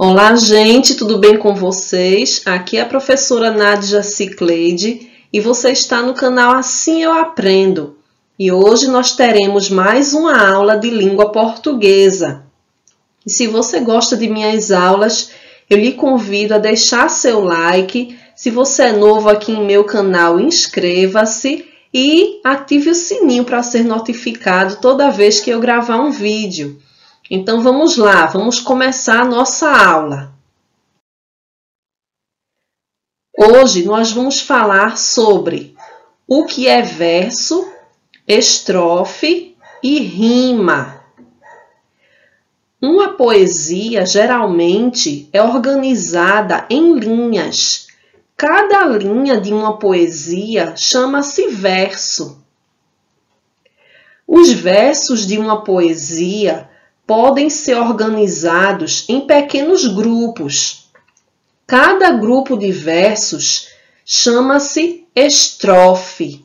Olá, gente, tudo bem com vocês? Aqui é a professora Nádja Sicleide e você está no canal Assim Eu Aprendo. E hoje nós teremos mais uma aula de língua portuguesa. E se você gosta de minhas aulas, eu lhe convido a deixar seu like. Se você é novo aqui em meu canal, inscreva-se e ative o sininho para ser notificado toda vez que eu gravar um vídeo. Então, vamos lá, vamos começar a nossa aula. Hoje, nós vamos falar sobre o que é verso, estrofe e rima. Uma poesia, geralmente, é organizada em linhas. Cada linha de uma poesia chama-se verso. Os versos de uma poesia podem ser organizados em pequenos grupos. Cada grupo de versos chama-se estrofe.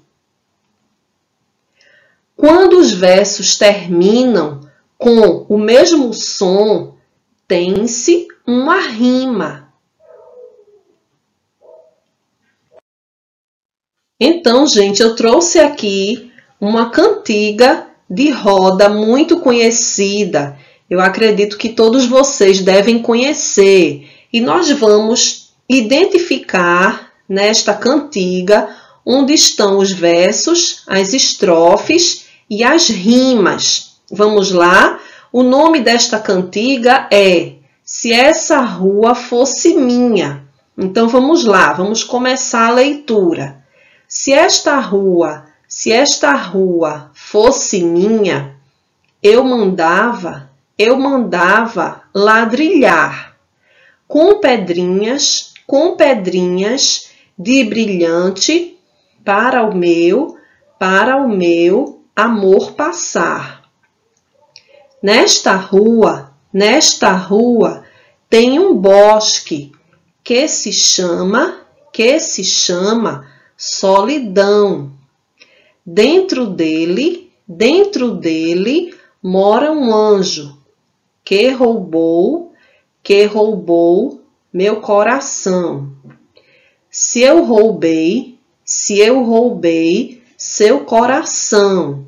Quando os versos terminam com o mesmo som, tem-se uma rima. Então, gente, eu trouxe aqui uma cantiga de roda muito conhecida. Eu acredito que todos vocês devem conhecer. E nós vamos identificar nesta cantiga onde estão os versos, as estrofes e as rimas. Vamos lá? O nome desta cantiga é Se Essa Rua Fosse Minha. Então vamos lá, vamos começar a leitura. Se esta rua fosse minha, eu mandava ladrilhar com pedrinhas de brilhante para o meu amor passar. Nesta rua tem um bosque que se chama solidão. Dentro dele mora um anjo que roubou meu coração. Se eu roubei seu coração,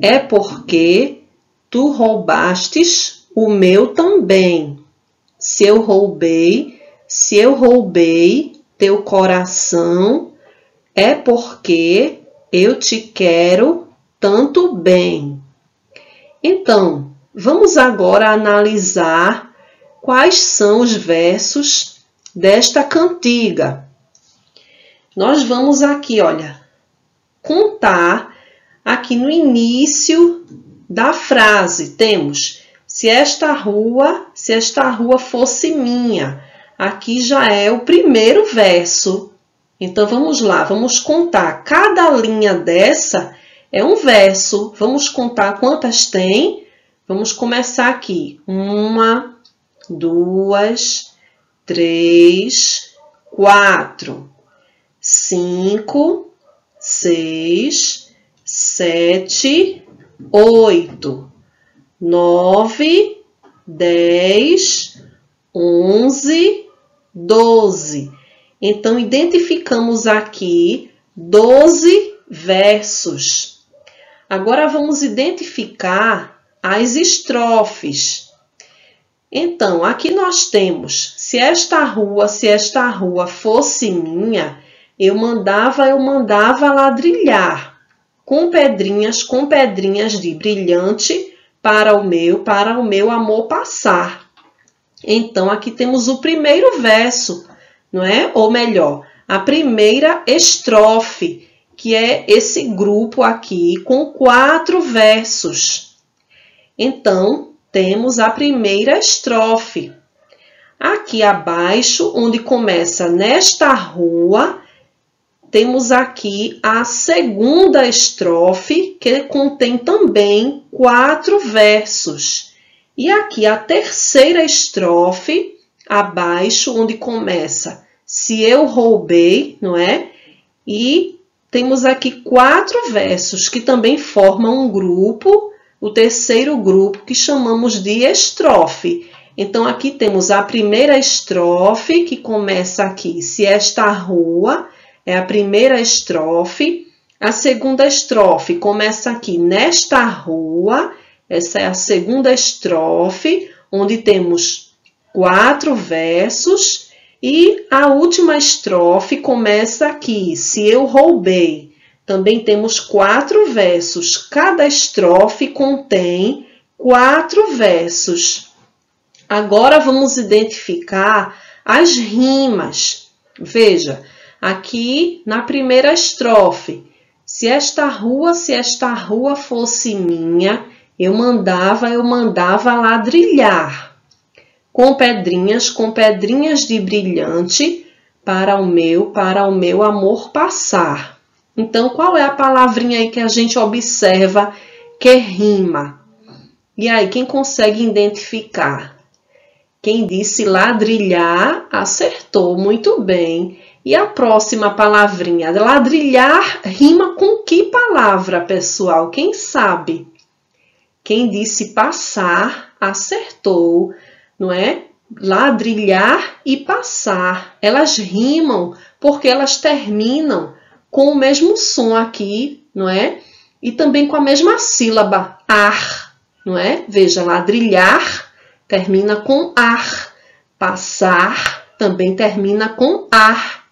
é porque tu roubastes o meu também. Se eu roubei teu coração, é porque eu te quero tanto bem. Então, vamos agora analisar quais são os versos desta cantiga. Nós vamos aqui, olha, contar aqui no início da frase. Temos, se esta rua fosse minha. Aqui já é o primeiro verso. Então, vamos lá, vamos contar. Cada linha dessa é um verso. Vamos contar quantas tem. Vamos começar aqui. 1, 2, 3, 4. 5, 6, 7, 8. 9, 10, 11, 12. Então, identificamos aqui 12 versos. Agora, vamos identificar as estrofes. Então, aqui nós temos, se esta rua fosse minha, eu mandava ladrilhar com pedrinhas de brilhante para o meu amor passar. Então, aqui temos o primeiro verso. Não é? Ou melhor, a primeira estrofe, que é esse grupo aqui com 4 versos. Então, temos a primeira estrofe. Aqui abaixo, onde começa nesta rua, temos aqui a segunda estrofe, que contém também 4 versos. E aqui a terceira estrofe, abaixo, onde começa se eu roubei, não é? E temos aqui 4 versos que também formam um grupo, o terceiro grupo, que chamamos de estrofe. Então, aqui temos a primeira estrofe, que começa aqui. Se esta rua é a primeira estrofe. A segunda estrofe começa aqui. Nesta rua, essa é a segunda estrofe, onde temos 4 versos. E a última estrofe começa aqui. Se eu roubei, também temos 4 versos. Cada estrofe contém 4 versos. Agora, vamos identificar as rimas. Veja, aqui na primeira estrofe, se esta rua fosse minha, eu mandava ladrilhar com pedrinhas de brilhante para o meu amor passar. Então, qual é a palavrinha aí que a gente observa que rima? E aí, quem consegue identificar? Quem disse ladrilhar, acertou, muito bem. E a próxima palavrinha, ladrilhar, rima com que palavra, pessoal? Quem sabe? Quem disse passar, acertou, não é? Ladrilhar e passar, elas rimam porque elas terminam com o mesmo som aqui, não é? E também com a mesma sílaba, ar, não é? Veja, ladrilhar termina com ar. Passar também termina com ar.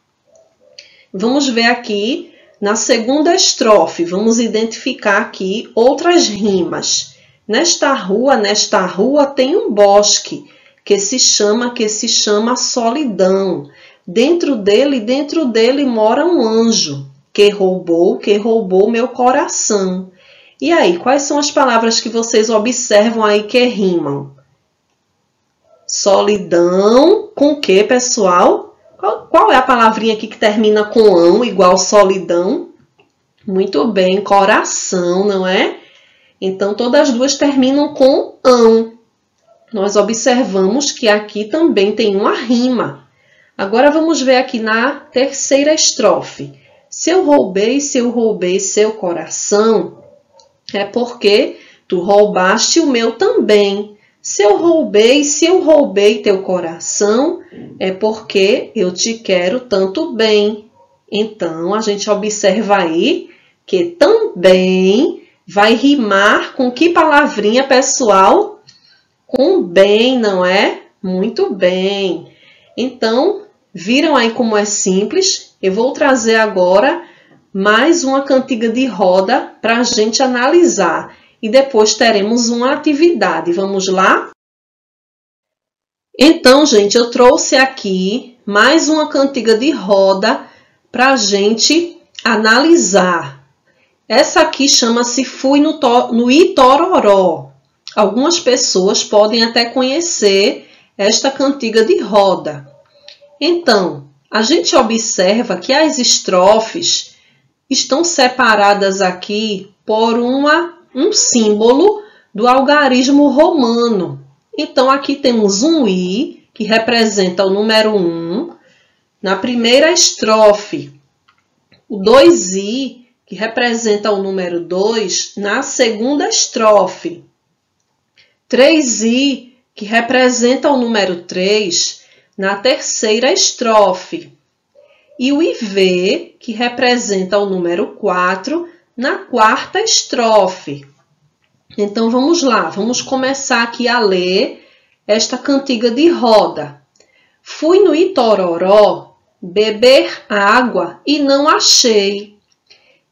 Vamos ver aqui na segunda estrofe. Vamos identificar aqui outras rimas. Nesta rua tem um bosque que se chama solidão. Dentro dele mora um anjo que roubou meu coração. E aí, quais são as palavras que vocês observam aí que rimam? Solidão com que, pessoal? Qual é a palavrinha aqui que termina com ão igual solidão? Muito bem, coração, não é? Então, todas as duas terminam com ão. Nós observamos que aqui também tem uma rima. Agora, vamos ver aqui na terceira estrofe. Se eu roubei seu coração, é porque tu roubaste o meu também. Se eu roubei teu coração, é porque eu te quero tanto bem. Então, a gente observa aí que também vai rimar com que palavrinha, pessoal? Com bem, não é? Muito bem. Então, viram aí como é simples? Eu vou trazer agora mais uma cantiga de roda para a gente analisar. E depois teremos uma atividade. Vamos lá? Então, gente, eu trouxe aqui mais uma cantiga de roda para a gente analisar. Essa aqui chama-se Fui no Itororó. Algumas pessoas podem até conhecer esta cantiga de roda. Então, a gente observa que as estrofes estão separadas aqui por um símbolo do algarismo romano. Então, aqui temos um I, que representa o número 1, na primeira estrofe. O 2I, que representa o número 2, na segunda estrofe. 3I, que representa o número 3, na terceira estrofe. E o IV, que representa o número 4, na quarta estrofe. Então, vamos lá. Vamos começar aqui a ler esta cantiga de roda. Fui no Itororó beber água e não achei.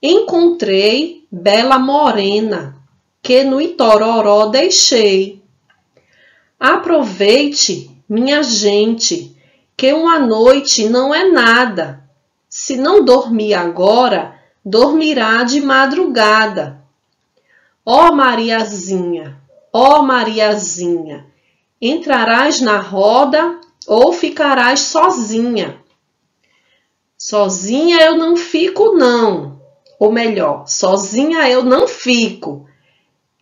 Encontrei bela morena que no Itororó deixei. Aproveite, minha gente, que uma noite não é nada. Se não dormir agora, dormirá de madrugada. Ó Mariazinha, ó Mariazinha, entrarás na roda ou ficarás sozinha? Sozinha eu não fico, não. Ou melhor, sozinha eu não fico,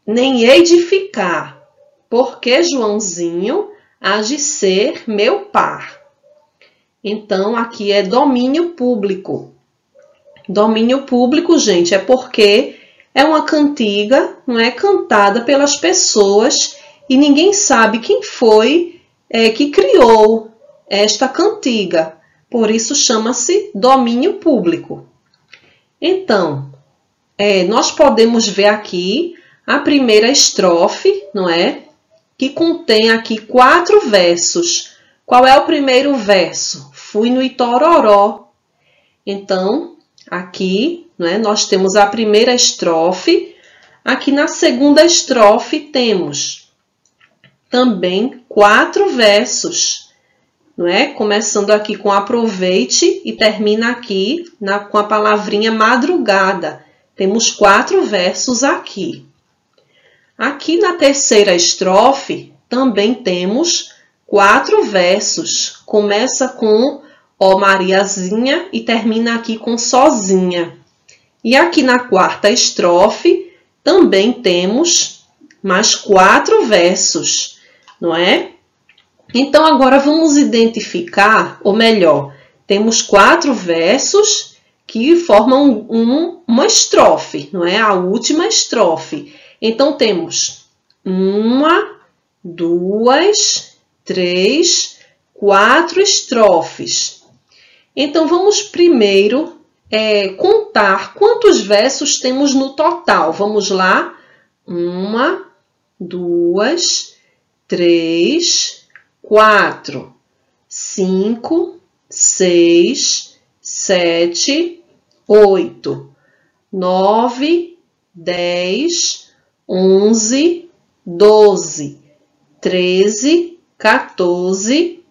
nem hei de ficar, porque Joãozinho há de ser meu par. Então, aqui é domínio público. Domínio público, gente, é porque é uma cantiga, não é, cantada pelas pessoas e ninguém sabe quem foi que criou esta cantiga, por isso chama-se domínio público. Então, nós podemos ver aqui a primeira estrofe, não é? Que contém aqui 4 versos. Qual é o primeiro verso? Fui no Itororó. Então, aqui, não é? Nós temos a primeira estrofe. Aqui na segunda estrofe temos também 4 versos, não é? Começando aqui com aproveite e termina aqui com a palavrinha madrugada. Temos 4 versos aqui. Aqui na terceira estrofe também temos 4 versos. Começa com ó Mariazinha e termina aqui com sozinha. E aqui na quarta estrofe também temos mais 4 versos, não é? Então agora vamos identificar, ou melhor, temos 4 versos que formam uma estrofe, não é? A última estrofe. Então, temos 1, 2, 3, 4 estrofes. Então, vamos primeiro contar quantos versos temos no total. Vamos lá. 1, 2, 3, 4, 5, 6, 7, 8, 9, 10, 11, 12, 13, 14,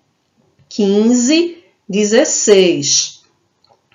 15, 16.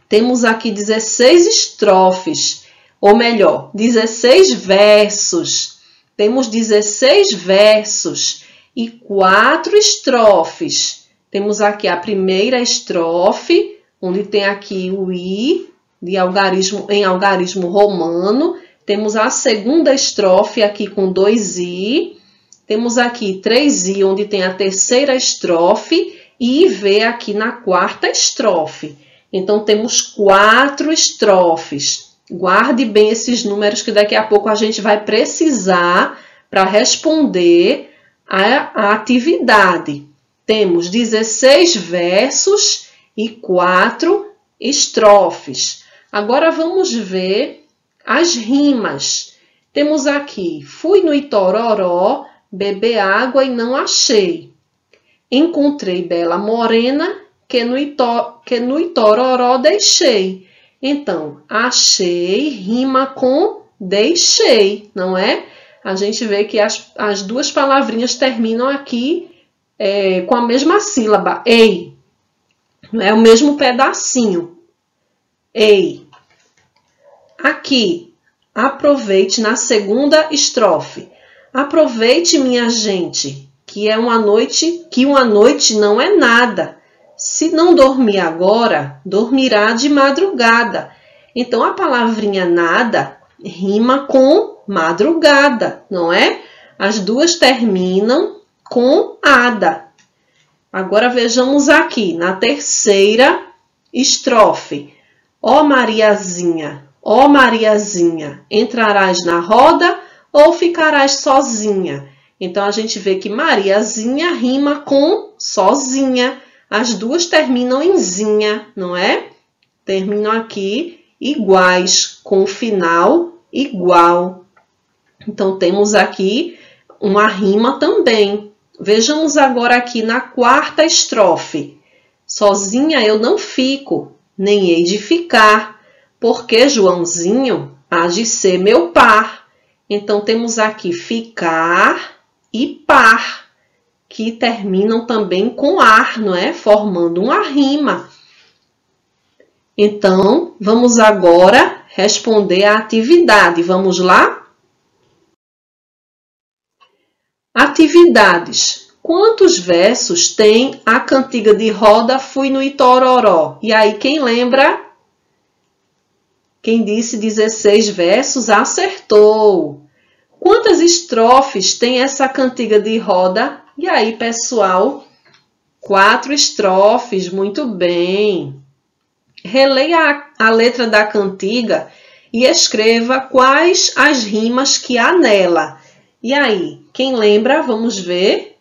Temos aqui 16 estrofes, ou melhor, 16 versos. Temos 16 versos e 4 estrofes. Temos aqui a primeira estrofe, onde tem aqui o I de algarismo, em algarismo romano. Temos a segunda estrofe aqui com 2 I. Temos aqui 3 I, onde tem a terceira estrofe. E IV aqui na quarta estrofe. Então, temos 4 estrofes. Guarde bem esses números que daqui a pouco a gente vai precisar para responder a atividade. Temos 16 versos e 4 estrofes. Agora, vamos ver as rimas. Temos aqui, fui no Itororó, beber água e não achei. Encontrei bela morena, que no Itororó deixei. Então, achei rima com deixei, não é? A gente vê que as duas palavrinhas terminam aqui com a mesma sílaba, ei. Não é o mesmo pedacinho. Ei. Aqui, aproveite na segunda estrofe. Aproveite, minha gente, que uma noite não é nada. Se não dormir agora, dormirá de madrugada. Então, a palavrinha nada rima com madrugada, não é? As duas terminam com ada. Agora, vejamos aqui, na terceira estrofe. Ó Mariazinha, entrarás na roda ou ficarás sozinha? Então, a gente vê que Mariazinha rima com sozinha. As duas terminam em zinha, não é? Terminam aqui iguais, com o final igual. Então, temos aqui uma rima também. Vejamos agora aqui na quarta estrofe. Sozinha eu não fico, nem hei de ficar, porque Joãozinho há de ser meu par. Então, temos aqui ficar e par, que terminam também com ar, não é? Formando uma rima. Então, vamos agora responder a atividade. Vamos lá? Atividades. Quantos versos tem a cantiga de roda Fui no Itororó? E aí, quem lembra? Quem disse 16 versos acertou. Quantas estrofes tem essa cantiga de roda? E aí, pessoal? 4 estrofes, muito bem. Releia a letra da cantiga e escreva quais as rimas que há nela. E aí, quem lembra? Vamos ver.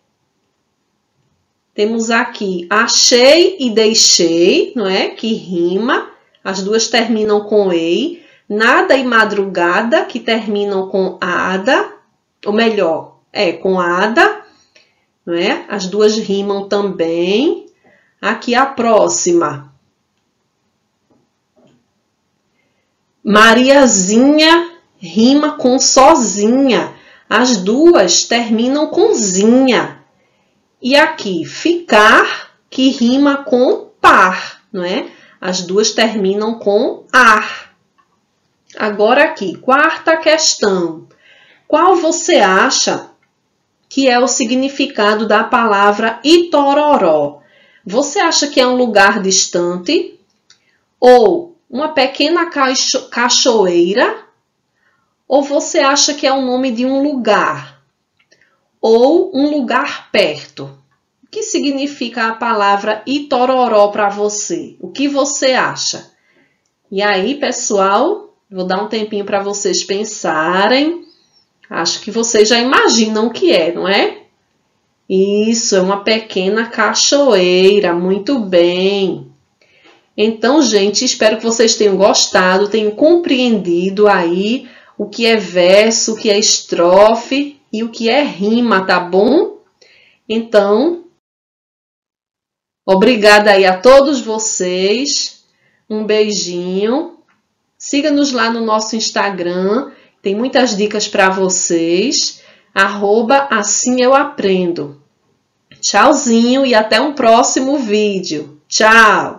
Temos aqui achei e deixei, não é? Que rima. As duas terminam com ei. Nada e madrugada, que terminam com ada. Ou melhor, com ada. Não é? As duas rimam também. Aqui a próxima. Mariazinha rima com sozinha. As duas terminam com zinha. E aqui, ficar, que rima com par, não é? As duas terminam com ar. Agora aqui, quarta questão. Qual você acha que é o significado da palavra Itororó? Você acha que é um lugar distante? Ou uma pequena cachoeira? Ou você acha que é o nome de um lugar? Ou um lugar perto? O que significa a palavra Itororó para você? O que você acha? E aí, pessoal, vou dar um tempinho para vocês pensarem. Acho que vocês já imaginam o que é, não é? Isso, é uma pequena cachoeira. Muito bem! Então, gente, espero que vocês tenham gostado, tenham compreendido aí o que é verso, o que é estrofe e o que é rima, tá bom? Então, obrigada aí a todos vocês. Um beijinho. Siga-nos lá no nosso Instagram. Tem muitas dicas para vocês. @Assim Eu Aprendo. Tchauzinho e até um próximo vídeo. Tchau!